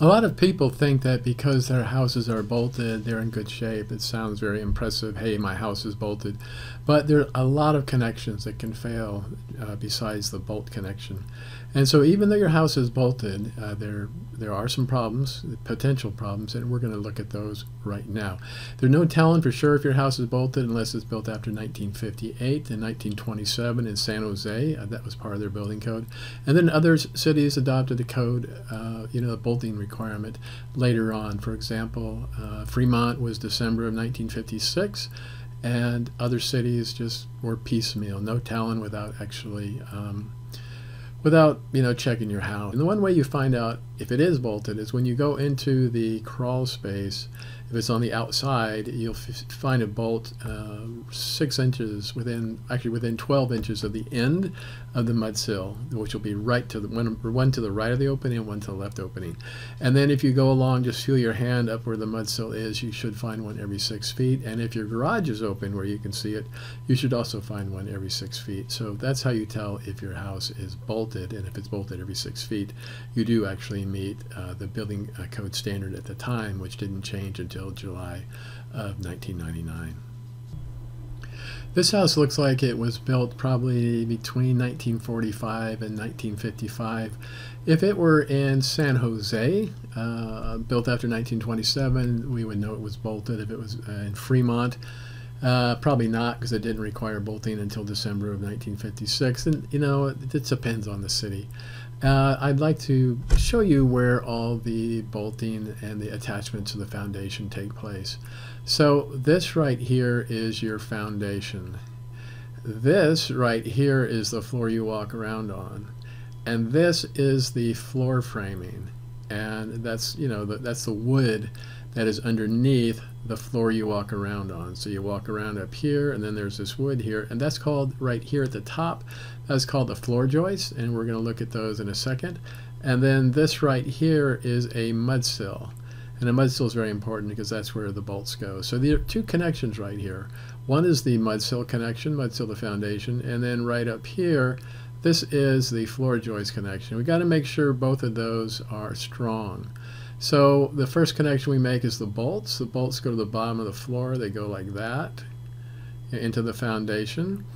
A lot of people think that because their houses are bolted, they're in good shape. It sounds very impressive. Hey, my house is bolted. But there are a lot of connections that can fail besides the bolt connection. And so even though your house is bolted, there are some problems, potential problems, and we're going to look at those right now. There's no telling for sure if your house is bolted unless it's built after 1958 and 1927 in San Jose. That was part of their building code. And then other cities adopted the code, the bolting requirement later on. For example, Fremont was December of 1956, and other cities just were piecemeal, no telling without actually checking your house. And the one way you find out if it is bolted is when you go into the crawl space. If it's on the outside, you'll find a bolt 6 inches within 12 inches of the end of the mud sill, which will be right to the one to the right of the opening and one to the left opening. And then if you go along, just feel your hand up where the mud sill is. You should find one every 6 feet. And if your garage is open where you can see it, you should also find one every 6 feet. So that's how you tell if your house is bolted. And if it's bolted every 6 feet, you do actually meet the building code standard at the time, which didn't change until July of 1999. This house looks like it was built probably between 1945 and 1955. If it were in San Jose, built after 1927, we would know it was bolted. If it was in Fremont, probably not, because it didn't require bolting until December of 1956. And, it depends on the city. I'd like to show you where all the bolting and the attachments to the foundation take place. So this right here is your foundation. This right here is the floor you walk around on. And this is the floor framing. And that's, that's the wood that is underneath the floor you walk around on. So you walk around up here, and then there's this wood here, and that's called, right here at the top, that's called the floor joist, and we're going to look at those in a second. And then this right here is a mud sill, and a mud sill is very important because that's where the bolts go. So there are two connections right here. One is the mud sill connection, mud sill to foundation, and then right up here, this is the floor joist connection. We've got to make sure both of those are strong. So the first connection we make is the bolts. The bolts go to the bottom of the floor. They go like that into the foundation.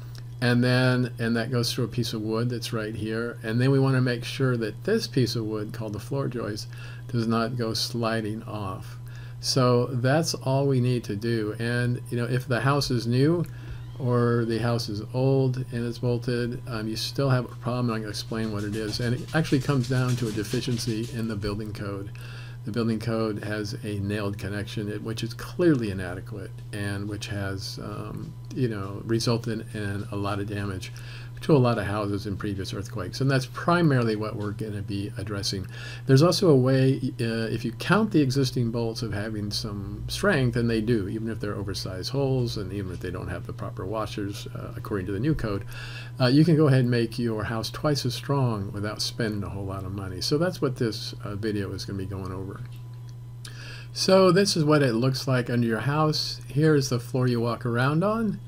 And that goes through a piece of wood that's right here. And then we want to make sure that this piece of wood, called the floor joist, does not go sliding off. So that's all we need to do. And if the house is new, or the house is old and it's bolted, you still have a problem, and I'm going to explain what it is. And it actually comes down to a deficiency in the building code. The building code has a nailed connection, which is clearly inadequate, and which has, resulted in a lot of damage to a lot of houses in previous earthquakes. And that's primarily what we're going to be addressing. There's also a way, if you count the existing bolts of having some strength, and they do, even if they're oversized holes and even if they don't have the proper washers, according to the new code, you can go ahead and make your house twice as strong without spending a whole lot of money. So that's what this video is going to be going over. So this is what it looks like under your house. Here's the floor you walk around on.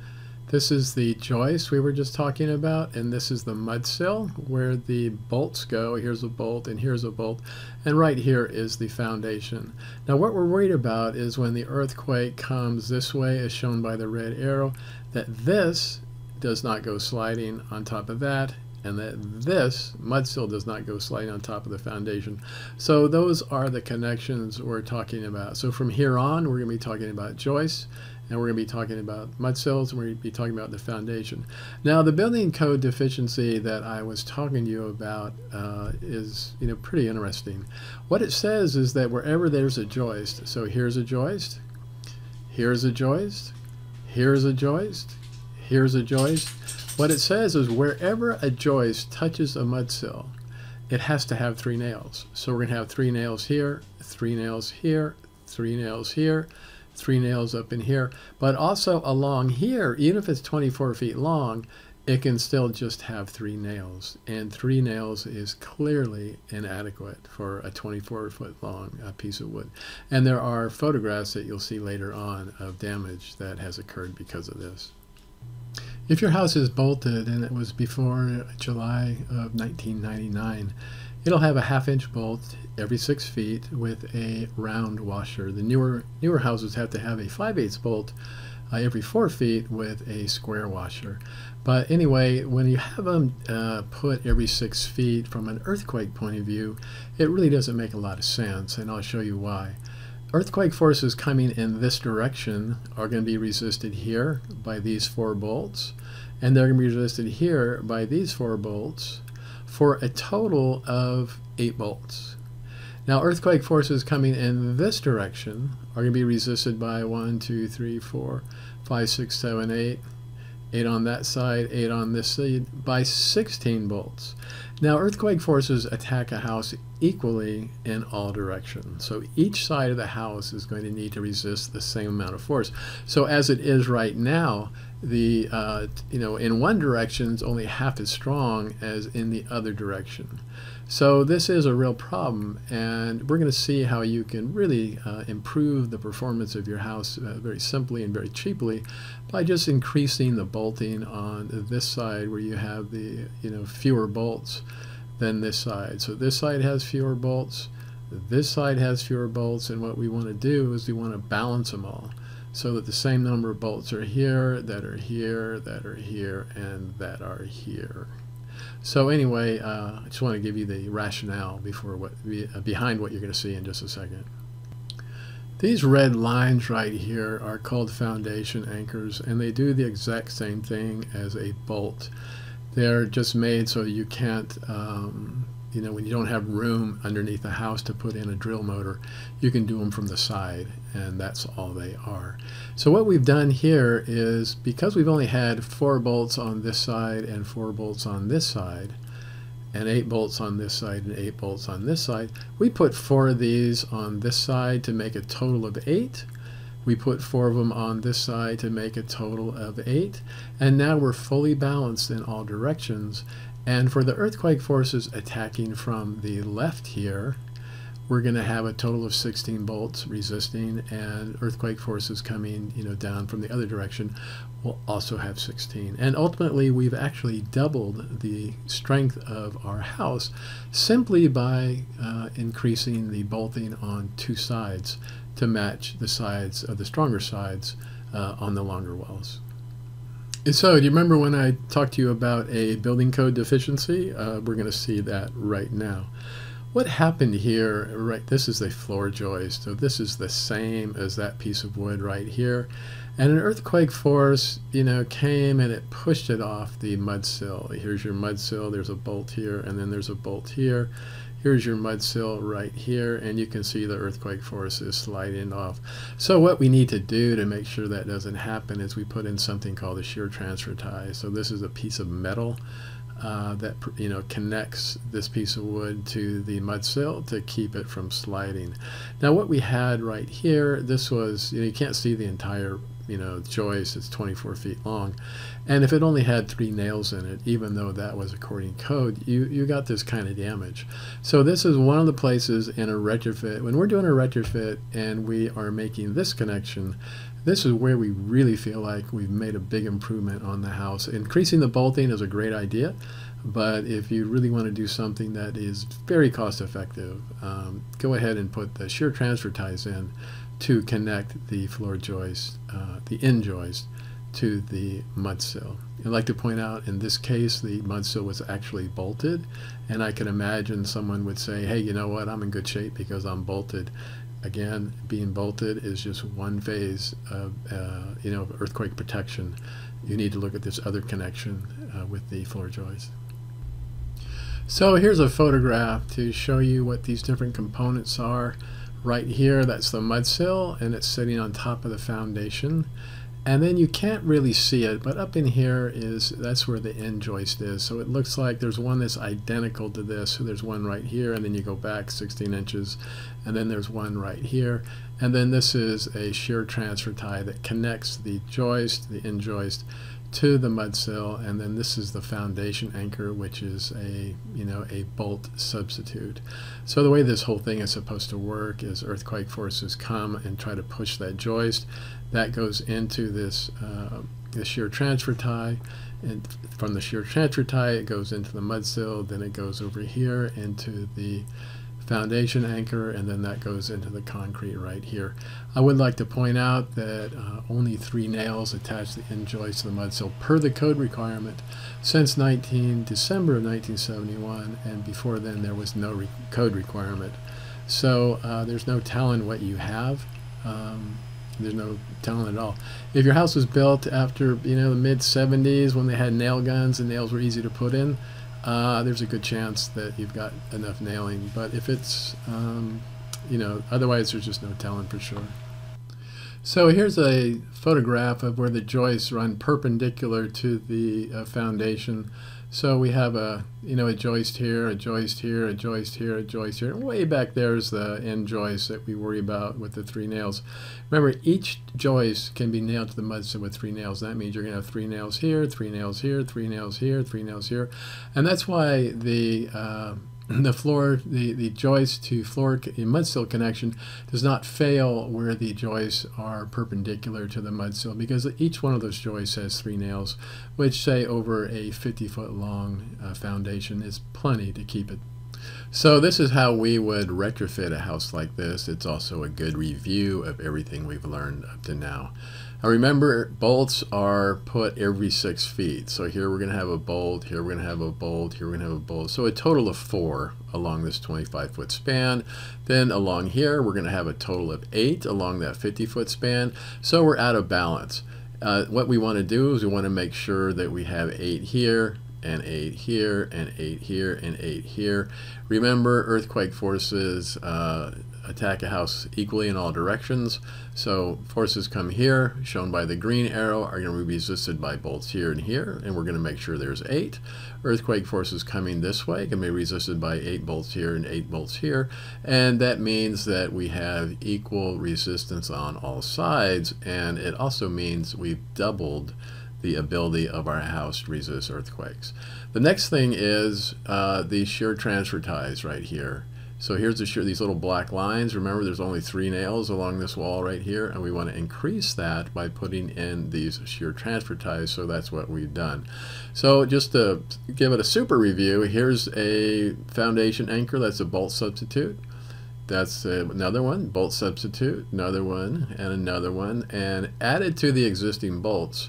This is the joist we were just talking about, and this is the mud sill where the bolts go. Here's a bolt, and here's a bolt, and right here is the foundation. Now what we're worried about is when the earthquake comes this way, as shown by the red arrow, that this does not go sliding on top of that, and that this mud sill does not go sliding on top of the foundation. So those are the connections we're talking about. So from here on, we're going to be talking about joists, and we're going to be talking about mud sills, and we're going to be talking about the foundation. Now, the building code deficiency that I was talking to you about is, pretty interesting. What it says is that wherever there's a joist, so here's a joist, here's a joist, here's a joist, here's a joist. What it says is wherever a joist touches a mud sill, it has to have 3 nails. So we're going to have 3 nails here, 3 nails here, 3 nails here, 3 nails up in here, but also along here, even if it's 24 feet long, it can still just have 3 nails, and 3 nails is clearly inadequate for a 24-foot long piece of wood. And there are photographs that you'll see later on of damage that has occurred because of this. If your house is bolted and it was before July of 1999, It'll have a 1/2-inch bolt every 6 feet with a round washer. The newer houses have to have a 5/8 bolt every 4 feet with a square washer. But anyway, when you have them put every 6 feet, from an earthquake point of view, it really doesn't make a lot of sense, and I'll show you why. Earthquake forces coming in this direction are going to be resisted here by these 4 bolts, and they're going to be resisted here by these 4 bolts, for a total of 8 bolts. Now, earthquake forces coming in this direction are going to be resisted by 1, 2, 3, 4, 5, 6, 7, 8, 8 on that side, 8 on this side, by 16 bolts. Now, earthquake forces attack a house equally in all directions. So each side of the house is going to need to resist the same amount of force. So as it is right now, the in one direction is only 1/2 as strong as in the other direction. So this is a real problem, and we're going to see how you can really improve the performance of your house very simply and very cheaply by just increasing the bolting on this side where you have the fewer bolts than this side. So this side has fewer bolts, this side has fewer bolts, and what we want to do is we want to balance them all so that the same number of bolts are here, that are here, that are here, and that are here. So anyway, I just want to give you the rationale behind what you're going to see in just a second. These red lines right here are called foundation anchors, and they do the exact same thing as a bolt. They're just made so you can't, when you don't have room underneath the house to put in a drill motor, you can do them from the side, and that's all they are. So what we've done here is, because we've only had 4 bolts on this side and 4 bolts on this side, and 8 bolts on this side and 8 bolts on this side, we put 4 of these on this side to make a total of 8. We put 4 of them on this side to make a total of 8. And now we're fully balanced in all directions. And for the earthquake forces attacking from the left here, we're going to have a total of 16 bolts resisting, and earthquake forces coming down from the other direction will also have 16. And ultimately, we've actually doubled the strength of our house simply by increasing the bolting on 2 sides to match the sides of the stronger sides on the longer walls. So, do you remember when I talked to you about a building code deficiency? We're going to see that right now. What happened here, right, this is the floor joist, so this is the same as that piece of wood right here. And an earthquake force, came and it pushed it off the mud sill. Here's your mud sill, there's a bolt here, and then there's a bolt here. Here's your mud sill right here, and you can see the earthquake force is sliding off. So what we need to do to make sure that doesn't happen is we put in something called a shear transfer tie. So this is a piece of metal that connects this piece of wood to the mud sill to keep it from sliding. Now what we had right here, this was, you can't see the entire joist, it's 24 feet long, and if it only had 3 nails in it, even though that was according to code, you got this kind of damage. So this is one of the places in a retrofit, when we're doing a retrofit and we are making this connection, this is where we really feel like we've made a big improvement on the house. Increasing the bolting is a great idea, but if you really want to do something that is very cost effective, go ahead and put the shear transfer ties in to connect the floor joist, the end joist, to the mud sill. I'd like to point out, in this case, the mud sill was actually bolted, and I can imagine someone would say, hey, you know what, I'm in good shape because I'm bolted. Again, being bolted is just one phase of earthquake protection. You need to look at this other connection with the floor joist. So here's a photograph to show you what these different components are. Right here, that's the mud sill, and it's sitting on top of the foundation. And then you can't really see it, but up in here that's where the end joist is. So it looks like there's one that's identical to this. So there's one right here, and then you go back 16 inches, and then there's one right here. And then this is a shear transfer tie that connects the joist, the end joist, to the mud sill, and then this is the foundation anchor, which is a, you know, a bolt substitute. So the way this whole thing is supposed to work is earthquake forces come and try to push that joist. That goes into this the shear transfer tie, and from the shear transfer tie it goes into the mud sill, then it goes over here into the foundation anchor, and then that goes into the concrete right here. I would like to point out that only 3 nails attach the end joist to the mud sill per the code requirement. Since December of 1971, and before then there was no code requirement. So there's no telling what you have. There's no telling at all. If your house was built after, you know, the mid-70s, when they had nail guns and nails were easy to put in, there's a good chance that you've got enough nailing. But if it's, you know, otherwise there's just no telling for sure. So here's a photograph of where the joists run perpendicular to the foundation. So we have a, you know, a joist here, a joist here, a joist here, a joist here. And way back there is the end joist that we worry about with the 3 nails. Remember, each joist can be nailed to the mud sill with 3 nails. That means you're going to have 3 nails here, 3 nails here, 3 nails here, 3 nails here. And that's why the joist to floor mud sill connection does not fail where the joists are perpendicular to the mud sill, because each one of those joists has 3 nails, which, say, over a 50-foot long foundation is plenty to keep it. So this is how we would retrofit a house like this. It's also a good review of everything we've learned up to now. Now remember, bolts are put every 6 feet. So here we're going to have a bolt, here we're going to have a bolt, here we're going to have a bolt. So a total of 4 along this 25-foot span. Then along here we're going to have a total of 8 along that 50-foot span. So we're out of balance. What we want to do is we want to make sure that we have 8 here, and 8 here, and 8 here, and 8 here. Remember, earthquake forces attack a house equally in all directions. So forces come here, shown by the green arrow, are going to be resisted by bolts here and here, and we're going to make sure there's 8. Earthquake forces coming this way can be resisted by 8 bolts here and 8 bolts here, and that means that we have equal resistance on all sides, and it also means we've doubled the ability of our house to resist earthquakes. The next thing is the shear transfer ties right here. So here's the shear, these little black lines. Remember, there's only 3 nails along this wall right here, and we want to increase that by putting in these shear transfer ties. So that's what we've done. So just to give it a super review, here's a foundation anchor. That's a bolt substitute. That's another one, bolt substitute, another one, and another one. And added to the existing bolts,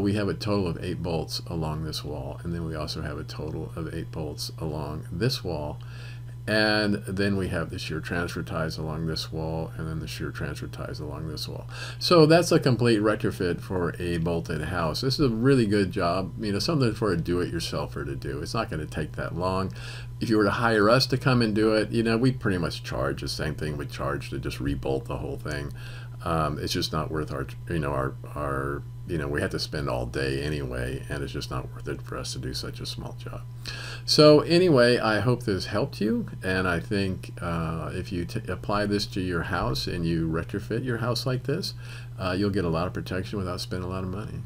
we have a total of 8 bolts along this wall, and then we also have a total of 8 bolts along this wall, and then we have the shear transfer ties along this wall, and then the shear transfer ties along this wall. So that's a complete retrofit for a bolted house. This is a really good job, you know, something for a do-it-yourselfer to do. It's not going to take that long. If you were to hire us to come and do it, you know, we pretty much charge the same thing we charge to just rebolt the whole thing. It's just not worth our, you know, we have to spend all day anyway, and it's just not worth it for us to do such a small job. So anyway, I hope this helped you, and I think if you apply this to your house and you retrofit your house like this, you'll get a lot of protection without spending a lot of money.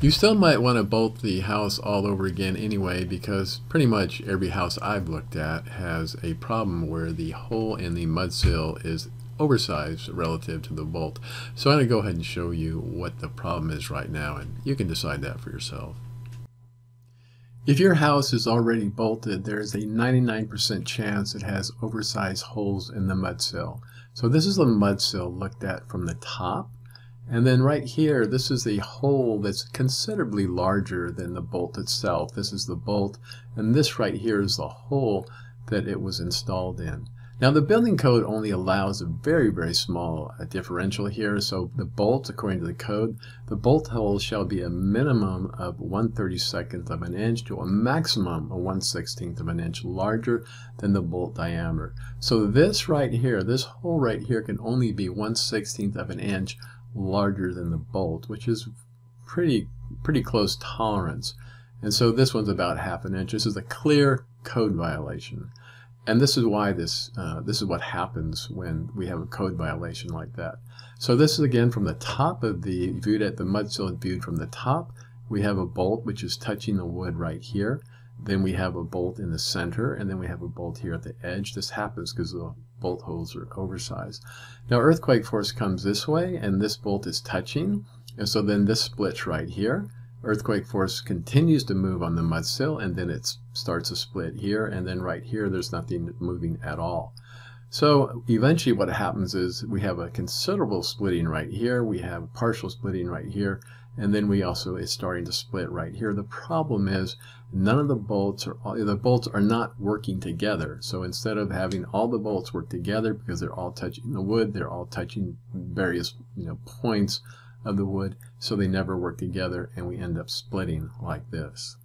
You still might want to bolt the house all over again anyway, because pretty much every house I've looked at has a problem where the hole in the mud sill is oversized relative to the bolt. So I'm going to go ahead and show you what the problem is right now, and you can decide that for yourself. If your house is already bolted, there is a 99% chance it has oversized holes in the mud sill. So this is the mud sill looked at from the top, and then right here this is the hole that's considerably larger than the bolt itself. This is the bolt, and this right here is the hole that it was installed in. Now the building code only allows a very, very small differential here, so the bolt, according to the code, the bolt hole shall be a minimum of 1/32nd of an inch to a maximum of 1/16th of an inch larger than the bolt diameter. So this right here, this hole right here, can only be 1/16th of an inch larger than the bolt, which is pretty close tolerance. And so this one's about half an inch. This is a clear code violation. And this is why this is what happens when we have a code violation like that. So this is, again, from the top of the, viewed at the mud sill, viewed from the top. we have a bolt which is touching the wood right here, then we have a bolt in the center, and then we have a bolt here at the edge. This happens because the bolt holes are oversized. Now earthquake force comes this way, and this bolt is touching, and so then this splits right here. Earthquake force continues to move on the mudsill, and then it starts a split here, and then right here there's nothing moving at all. So eventually what happens is we have a considerable splitting right here, we have partial splitting right here, and then we also is starting to split right here. The problem is none of the bolts are not working together. So instead of having all the bolts work together, because they're all touching the wood, they're all touching various points of the wood, so they never work together, and we end up splitting like this.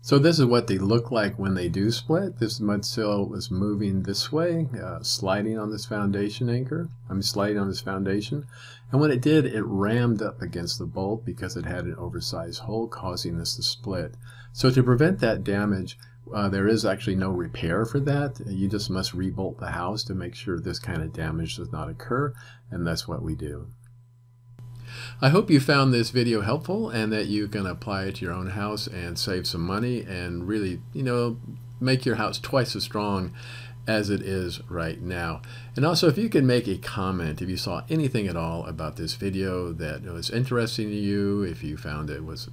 So this is what they look like when they do split. This mudsill was moving this way, sliding on this foundation anchor. Sliding on this foundation. And when it did, it rammed up against the bolt because it had an oversized hole, causing this to split. So to prevent that damage, there is actually no repair for that. You just must rebolt the house to make sure this kind of damage does not occur, and that's what we do. I hope you found this video helpful and that you can apply it to your own house and save some money and really, make your house twice as strong as it is right now. And also, if you can make a comment, if you saw anything at all about this video that was interesting to you, if you found it was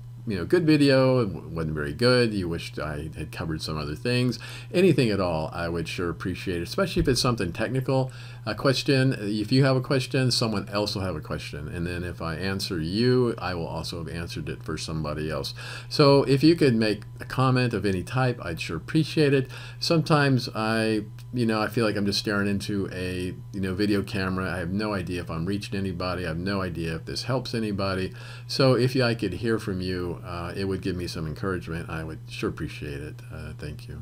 good video, it wasn't very good, you wished I had covered some other things, anything at all, I would sure appreciate it, especially if it's something technical, a question. If you have a question, someone else will have a question, and then if I answer you, I will also have answered it for somebody else. So if you could make a comment of any type, I'd sure appreciate it. Sometimes I feel like I'm just staring into a video camera. I have no idea if I'm reaching anybody. I have no idea if this helps anybody. So if I could hear from you, it would give me some encouragement. I would sure appreciate it. Thank you.